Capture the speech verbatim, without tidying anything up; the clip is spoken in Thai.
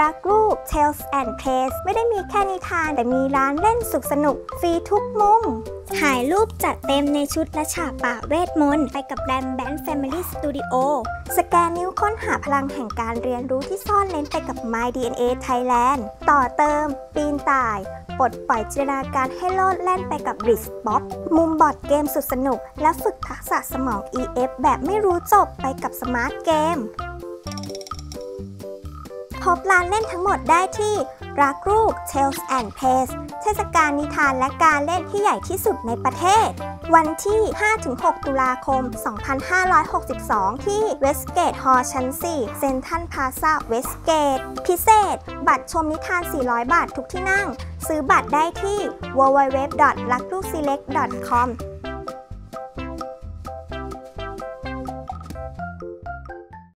รักลูก Tales and Plays ไม่ได้มีแค่นิทานแต่มีร้านเล่นสุขสนุกฟรีทุกมุมถ่ายรูปจัดเต็มในชุดและฉากป่าเวทมนต์ไปกับแรมแบนด์ Family Studio สแกนนิ้วค้นหาพลังแห่งการเรียนรู้ที่ซ่อนเร้นไปกับ My ดี เอ็น เอ Thailand ต่อเติมปีนต่ายปลดปล่อยจินตนาการให้โลดแล่นไปกับ Blitz Bop มุมบอร์ดเกมสุดสนุกและฝึกทักษะสมอง อี เอฟ แบบไม่รู้จบไปกับ Smart Game พบร้านเล่นทั้งหมดได้ที่รักลูก Tales and Pals เทศกาลนิทานและการเล่นที่ใหญ่ที่สุดในประเทศวันที่ ห้าถึงหก ตุลาคม สองพันห้าร้อยหกสิบสอง ที่เวสเกตฮอลล์ชั้น สี่ เซ็นทรัลพลาซ่าเวสเกตพิเศษบัตรชมนิทาน สี่ร้อยบาททุกที่นั่งซื้อบัตรได้ที่ ดับเบิลยู ดับเบิลยู ดับเบิลยู ดอท รักลูกซีเล็ก ดอท คอม